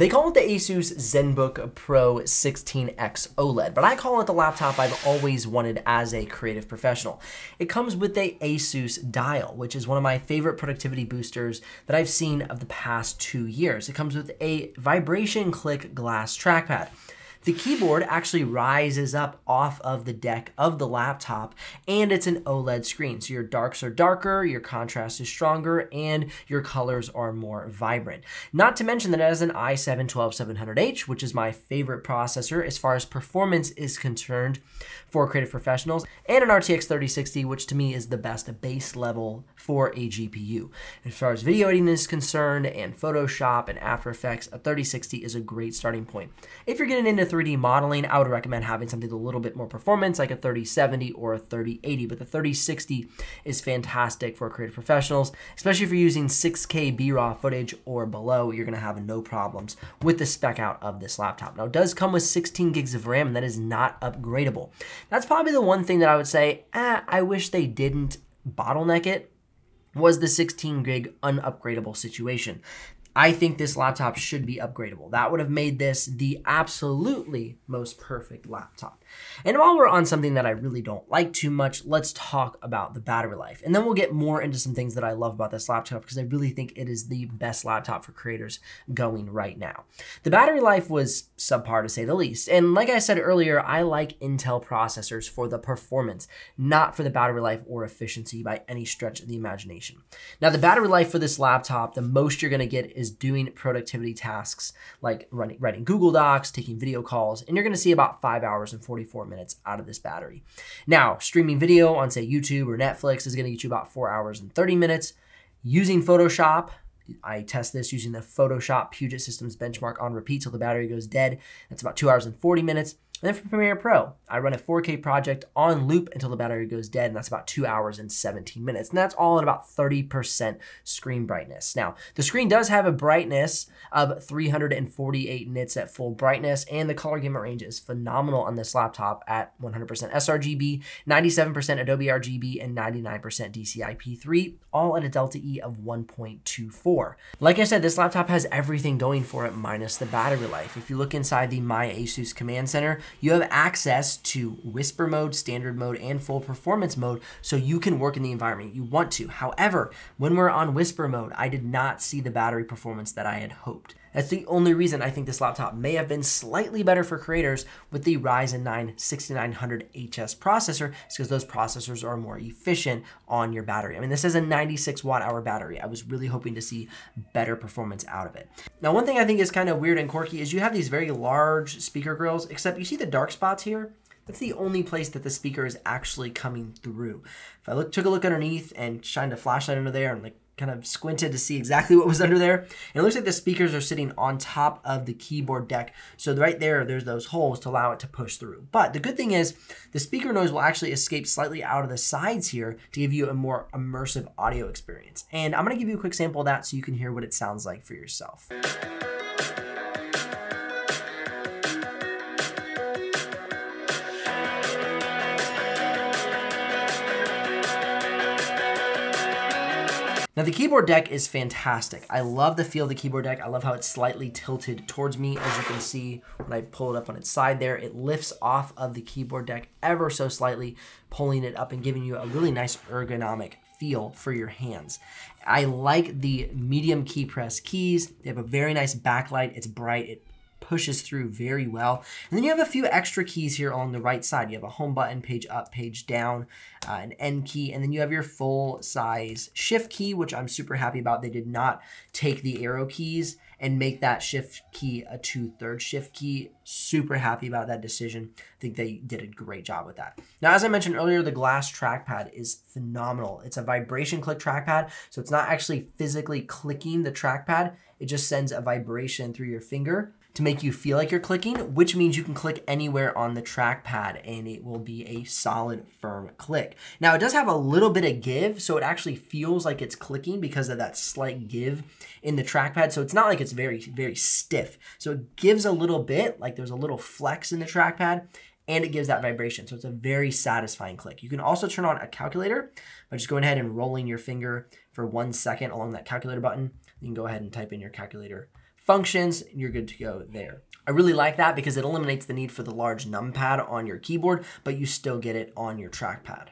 They call it the Asus Zenbook Pro 16X OLED, but I call it the laptop I've always wanted as a creative professional. It comes with the Asus Dial, which is one of my favorite productivity boosters that I've seen of the past 2 years. It comes with a vibration click glass trackpad. The keyboard actually rises up off of the deck of the laptop, and it's an OLED screen. So your darks are darker, your contrast is stronger, and your colors are more vibrant. Not to mention that it has an i7-12700H, which is my favorite processor as far as performance is concerned for creative professionals, and an RTX 3060, which to me is the best base level for a GPU. As far as video editing is concerned, and Photoshop and After Effects, a 3060 is a great starting point. If you're getting into 3D modeling, I would recommend having something with a little bit more performance, like a 3070 or a 3080, but the 3060 is fantastic for creative professionals, especially if you're using 6K BRAW footage or below. You're gonna have no problems with the spec out of this laptop. Now, it does come with 16 gigs of RAM, and that is not upgradable. That's probably the one thing that I would say, I wish they didn't bottleneck it, was the 16 gig unupgradable situation. I think this laptop should be upgradable. That would have made this the absolutely most perfect laptop. And while we're on something that I really don't like too much, let's talk about the battery life. And then we'll get more into some things that I love about this laptop, because I really think it is the best laptop for creators going right now. The battery life was subpar, to say the least. And like I said earlier, I like Intel processors for the performance, not for the battery life or efficiency by any stretch of the imagination. Now, the battery life for this laptop, the most you're gonna get is doing productivity tasks like writing Google Docs, taking video calls, and you're gonna see about 5 hours and 44 minutes out of this battery. Now, streaming video on, say, YouTube or Netflix is gonna get you about 4 hours and 30 minutes. Using Photoshop, I test this using the Photoshop Puget Systems benchmark on repeat till the battery goes dead. That's about 2 hours and 40 minutes. And then for Premiere Pro, I run a 4K project on loop until the battery goes dead, and that's about 2 hours and 17 minutes. And that's all at about 30% screen brightness. Now, the screen does have a brightness of 348 nits at full brightness, and the color gamut range is phenomenal on this laptop at 100% sRGB, 97% Adobe RGB, and 99% DCI-P3, all at a Delta E of 1.24. Like I said, this laptop has everything going for it minus the battery life. If you look inside the My Asus Command Center, you have access to whisper mode, standard mode, and full performance mode, so you can work in the environment you want to. However, when we're on whisper mode, I did not see the battery performance that I had hoped. That's the only reason I think this laptop may have been slightly better for creators with the Ryzen 9 6900HS processor, because those processors are more efficient on your battery. I mean, this is a 96 watt hour battery. I was really hoping to see better performance out of it. Now, one thing I think is kind of weird and quirky is you have these very large speaker grills, except you see the dark spots here? That's the only place that the speaker is actually coming through. If I took a look underneath and shined a flashlight under there and kind of squinted to see exactly what was under there, and it looks like the speakers are sitting on top of the keyboard deck. So right there, there's those holes to allow it to push through. But the good thing is the speaker noise will actually escape slightly out of the sides here to give you a more immersive audio experience. And I'm gonna give you a quick sample of that so you can hear what it sounds like for yourself. Now, the keyboard deck is fantastic. I love the feel of the keyboard deck. I love how it's slightly tilted towards me. As you can see, when I pull it up on its side there, it lifts off of the keyboard deck ever so slightly, pulling it up and giving you a really nice ergonomic feel for your hands. I like the medium key press keys. They have a very nice backlight. It's bright. It pushes through very well. And then you have a few extra keys here on the right side. You have a home button, page up, page down, an N key, and then you have your full size shift key, which I'm super happy about. They did not take the arrow keys and make that shift key a 2/3 shift key. Super happy about that decision. I think they did a great job with that. Now, as I mentioned earlier, the glass trackpad is phenomenal. It's a vibration click trackpad, so it's not actually physically clicking the trackpad. It just sends a vibration through your finger to make you feel like you're clicking, which means you can click anywhere on the trackpad and it will be a solid, firm click. Now, it does have a little bit of give, so it actually feels like it's clicking because of that slight give in the trackpad. So it's not like it's very, very stiff. So it gives a little bit, like there's a little flex in the trackpad, and it gives that vibration. So it's a very satisfying click. You can also turn on a calculator by just going ahead and rolling your finger for 1 second along that calculator button. You can go ahead and type in your calculator functions, and you're good to go there. I really like that because it eliminates the need for the large numpad on your keyboard, but you still get it on your trackpad.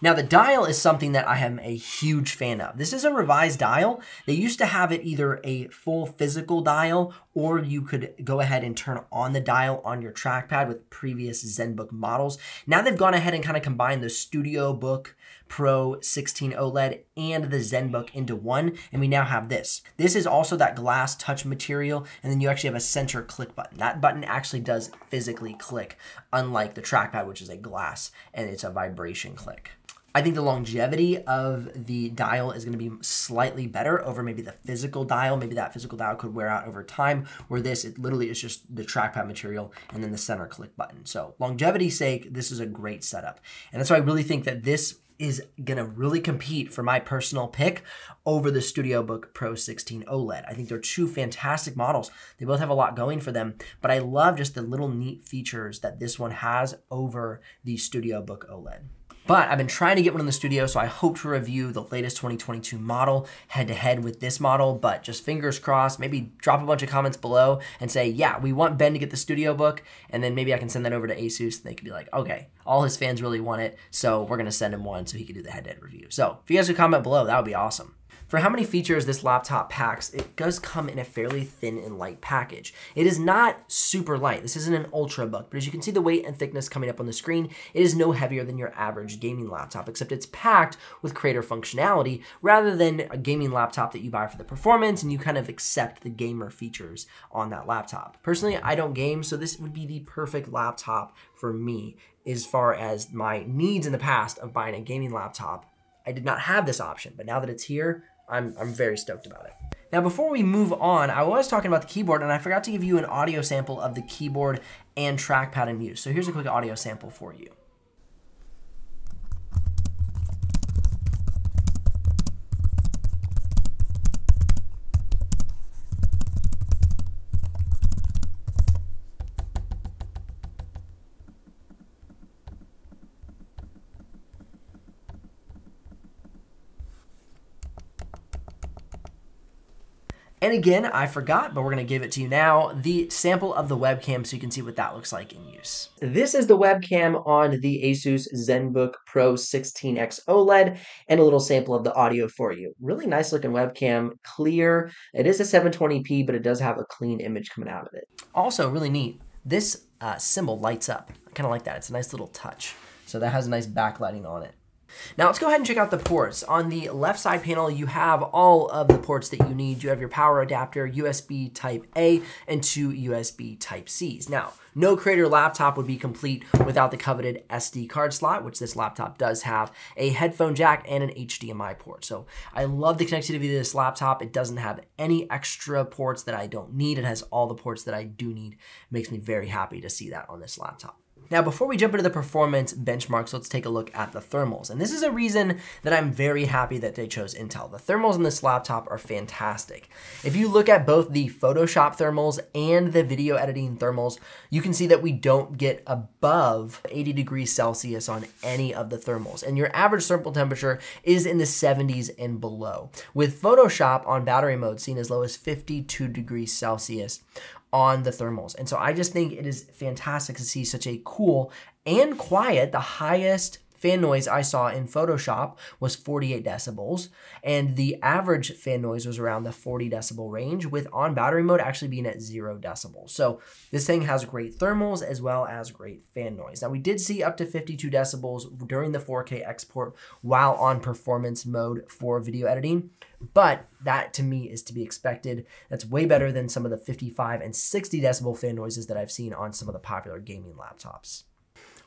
Now the dial is something that I am a huge fan of. This is a revised dial. They used to have it either a full physical dial, or you could go ahead and turn on the dial on your trackpad with previous Zenbook models. Now they've gone ahead and kind of combined the Studiobook Pro 16 OLED and the Zenbook into one, and we now have this. This is also that glass touch material, and then you actually have a center click button. That button actually does physically click, unlike the trackpad, which is a glass, and it's a vibration click. I think the longevity of the dial is going to be slightly better over maybe the physical dial. Maybe that physical dial could wear out over time, where this, it literally is just the trackpad material and then the center click button. So longevity's sake, this is a great setup. And that's why I really think that this is going to really compete for my personal pick over the Studiobook Pro 16 OLED. I think they're two fantastic models. They both have a lot going for them, but I love just the little neat features that this one has over the Studiobook OLED. But I've been trying to get one in the studio, so I hope to review the latest 2022 model head-to-head with this model, but just fingers crossed. Maybe drop a bunch of comments below and say, yeah, we want Ben to get the Studiobook, and then maybe I can send that over to Asus, and they could be like, okay, all his fans really want it, so we're gonna send him one so he can do the head-to-head review. So if you guys could comment below, that would be awesome. For how many features this laptop packs, it does come in a fairly thin and light package. It is not super light. This isn't an ultrabook, but as you can see the weight and thickness coming up on the screen, it is no heavier than your average gaming laptop, except it's packed with creator functionality rather than a gaming laptop that you buy for the performance and you kind of accept the gamer features on that laptop. Personally, I don't game, so this would be the perfect laptop for me as far as my needs in the past of buying a gaming laptop. I did not have this option, but now that it's here, I'm very stoked about it. Now, before we move on, I was talking about the keyboard and I forgot to give you an audio sample of the keyboard and trackpad in use. So here's a quick audio sample for you. And again, I forgot, but we're gonna give it to you now, the sample of the webcam so you can see what that looks like in use. This is the webcam on the Asus Zenbook Pro 16X OLED, and a little sample of the audio for you. Really nice looking webcam, clear. It is a 720p, but it does have a clean image coming out of it. Also really neat, this symbol lights up. I kinda like that, it's a nice little touch. So that has a nice backlighting on it. Now let's go ahead and check out the ports. On the left side panel, you have all of the ports that you need. You have your power adapter, USB type A, and two USB type Cs. Now, no creator laptop would be complete without the coveted SD card slot, which this laptop does have, a headphone jack, and an HDMI port. So I love the connectivity of this laptop. It doesn't have any extra ports that I don't need. It has all the ports that I do need. It makes me very happy to see that on this laptop. Now, before we jump into the performance benchmarks, let's take a look at the thermals. And this is a reason that I'm very happy that they chose Intel. The thermals on this laptop are fantastic. If you look at both the Photoshop thermals and the video editing thermals, you can see that we don't get above 80 degrees Celsius on any of the thermals. And your average thermal temperature is in the 70s and below, with Photoshop on battery mode seen as low as 52 degrees Celsius on the thermals. And so I just think it is fantastic to see such a cool and quiet. The highest fan noise I saw in Photoshop was 48 decibels, and the average fan noise was around the 40 decibel range, with on battery mode actually being at 0 decibels. So this thing has great thermals as well as great fan noise. Now we did see up to 52 decibels during the 4K export while on performance mode for video editing. But that to me is to be expected. That's way better than some of the 55 and 60 decibel fan noises that I've seen on some of the popular gaming laptops.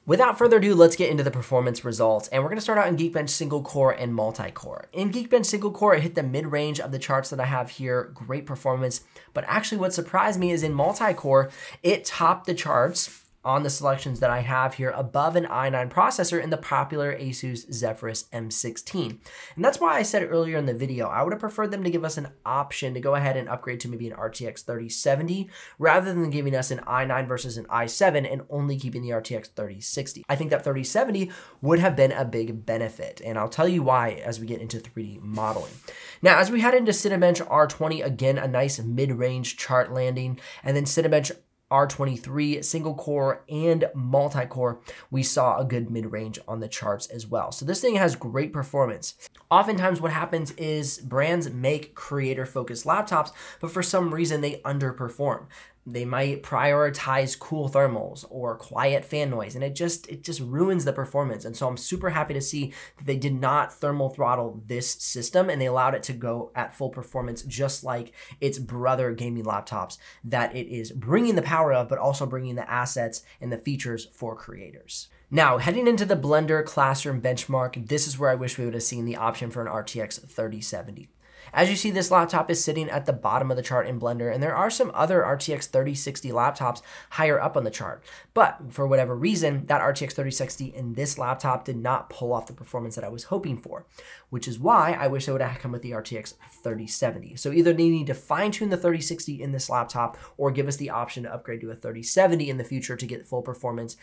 Without further ado, let's get into the performance results, and we're gonna start out in Geekbench single core and multi-core. In Geekbench single core, it hit the mid-range of the charts that I have here, great performance, but actually what surprised me is in multi-core, it topped the charts on the selections that I have here above an i9 processor in the popular Asus Zephyrus M16. And that's why I said earlier in the video, I would have preferred them to give us an option to go ahead and upgrade to maybe an RTX 3070 rather than giving us an i9 versus an i7 and only keeping the RTX 3060. I think that 3070 would have been a big benefit, and I'll tell you why as we get into 3D modeling. Now, as we head into Cinebench R20, again, a nice mid-range chart landing, and then Cinebench R23, single core and multi-core, we saw a good mid-range on the charts as well. So this thing has great performance. Oftentimes what happens is brands make creator-focused laptops, but for some reason they underperform. They might prioritize cool thermals or quiet fan noise, and it just ruins the performance. And so I'm super happy to see that they did not thermal throttle this system, and they allowed it to go at full performance, just like its brother gaming laptops, that it is bringing the power of, but also bringing the assets and the features for creators. Now, heading into the Blender classroom benchmark, this is where I wish we would have seen the option for an RTX 3070. As you see, this laptop is sitting at the bottom of the chart in Blender, and there are some other RTX 3060 laptops higher up on the chart. But for whatever reason, that RTX 3060 in this laptop did not pull off the performance that I was hoping for, which is why I wish I would have come with the RTX 3070. So either they need to fine tune the 3060 in this laptop or give us the option to upgrade to a 3070 in the future to get full performance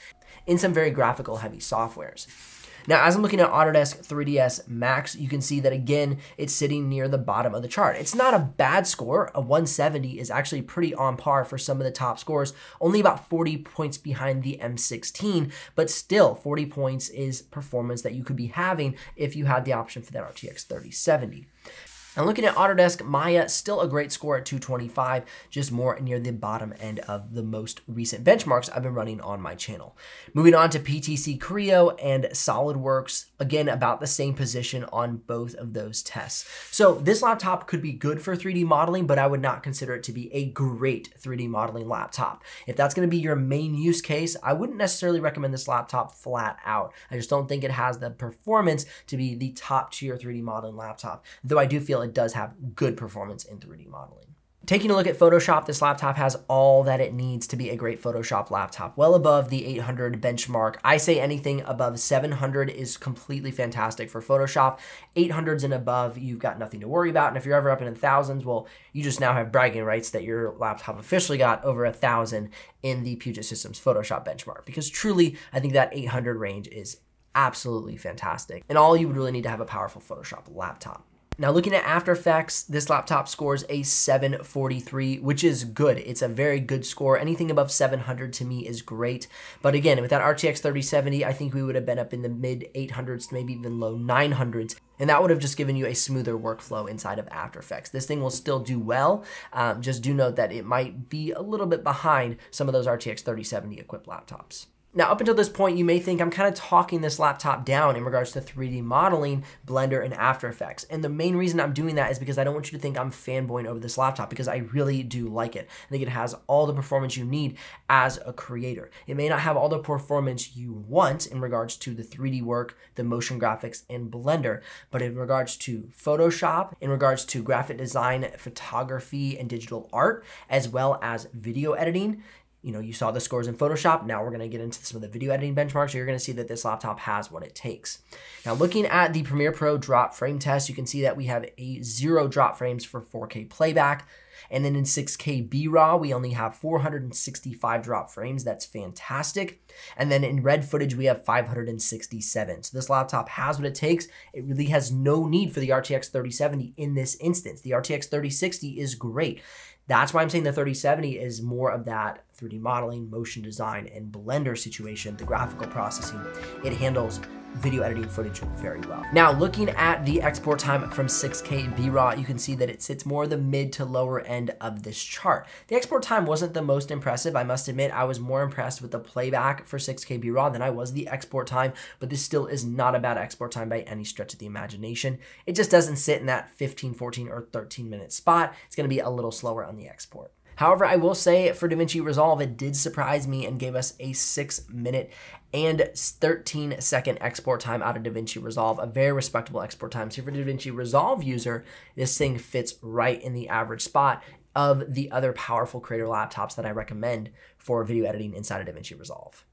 in some very graphical heavy softwares. Now, as I'm looking at Autodesk 3DS Max, you can see that again, it's sitting near the bottom of the chart. It's not a bad score. A 170 is actually pretty on par for some of the top scores, only about 40 points behind the M16, but still 40 points is performance that you could be having if you had the option for that RTX 3070. Now, looking at Autodesk Maya, still a great score at 225, just more near the bottom end of the most recent benchmarks I've been running on my channel. Moving on to PTC Creo and SolidWorks, again, about the same position on both of those tests. So this laptop could be good for 3D modeling, but I would not consider it to be a great 3D modeling laptop. If that's gonna be your main use case, I wouldn't necessarily recommend this laptop flat out. I just don't think it has the performance to be the top tier 3D modeling laptop, though I do feel it does have good performance in 3D modeling. Taking a look at Photoshop, this laptop has all that it needs to be a great Photoshop laptop, well above the 800 benchmark. I say anything above 700 is completely fantastic for Photoshop. 800s and above, you've got nothing to worry about. And if you're ever up in the thousands, well, you just now have bragging rights that your laptop officially got over 1,000 in the Puget Systems Photoshop benchmark, because truly, I think that 800 range is absolutely fantastic. And all you would really need to have a powerful Photoshop laptop. Now, looking at After Effects, this laptop scores a 743, which is good. It's a very good score. Anything above 700 to me is great. But again, with that RTX 3070, I think we would have been up in the mid 800s to maybe even low 900s. And that would have just given you a smoother workflow inside of After Effects. This thing will still do well. Just do note that it might be a little bit behind some of those RTX 3070 equipped laptops. Now, up until this point, you may think I'm kind of talking this laptop down in regards to 3D modeling, Blender, and After Effects. And the main reason I'm doing that is because I don't want you to think I'm fanboying over this laptop, because I really do like it. I think it has all the performance you need as a creator. It may not have all the performance you want in regards to the 3D work, the motion graphics, and Blender, but in regards to Photoshop, in regards to graphic design, photography, and digital art, as well as video editing, you know, you saw the scores in Photoshop. Now we're going to get into some of the video editing benchmarks. You're going to see that this laptop has what it takes. Now, looking at the Premiere Pro drop frame test, you can see that we have a 0 drop frames for 4K playback. And then in 6K BRAW, we only have 465 drop frames. That's fantastic. And then in RED footage, we have 567. So this laptop has what it takes. It really has no need for the RTX 3070 in this instance. The RTX 3060 is great. That's why I'm saying the 3070 is more of that 3D modeling, motion design, and Blender situation, the graphical processing. It handles video editing footage very well. Now, looking at the export time from 6K BRAW, you can see that it sits more the mid to lower end of this chart. The export time wasn't the most impressive. I must admit, I was more impressed with the playback for 6K BRAW than I was the export time, but this still is not a bad export time by any stretch of the imagination. It just doesn't sit in that 15, 14, or 13-minute spot. It's gonna be a little slower on the export. However, I will say for DaVinci Resolve, it did surprise me and gave us a 6-minute and 13-second export time out of DaVinci Resolve, a very respectable export time. So for DaVinci Resolve user, this thing fits right in the average spot of the other powerful creator laptops that I recommend for video editing inside of DaVinci Resolve.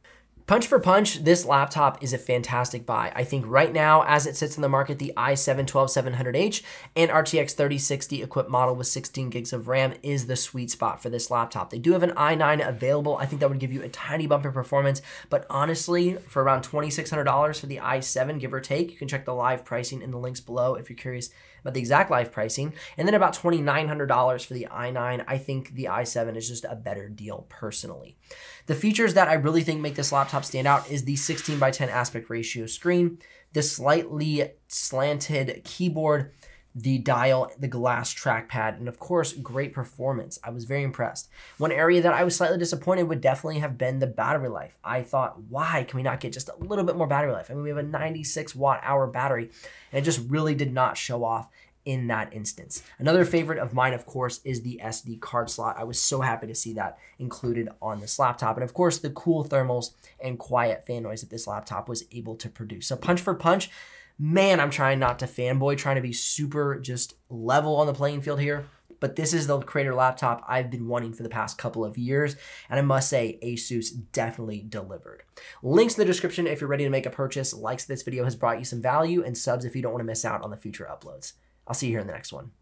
Punch for punch, this laptop is a fantastic buy. I think right now, as it sits in the market, the i7-12700H and RTX 3060 equipped model with 16 gigs of RAM is the sweet spot for this laptop. They do have an i9 available. I think that would give you a tiny bump in performance, but honestly, for around $2,600 for the i7, give or take, you can check the live pricing in the links below if you're curious about the exact live pricing, and then about $2,900 for the i9. I think the i7 is just a better deal personally. The features that I really think make this laptop stand out is the 16:10 aspect ratio screen, the slightly slanted keyboard, the dial, the glass trackpad, and of course, great performance. I was very impressed. One area that I was slightly disappointed would definitely have been the battery life. I thought, why can we not get just a little bit more battery life? I mean, we have a 96 watt-hour battery, and it just really did not show off in that instance. Another favorite of mine, of course, is the SD card slot. I was so happy to see that included on this laptop. And of course, the cool thermals and quiet fan noise that this laptop was able to produce. So punch for punch, man, I'm trying not to fanboy, trying to be super just level on the playing field here. But this is the creator laptop I've been wanting for the past couple of years. And I must say, Asus definitely delivered. Links in the description if you're ready to make a purchase. Likes if this video has brought you some value, and subs if you don't want to miss out on the future uploads. I'll see you here in the next one.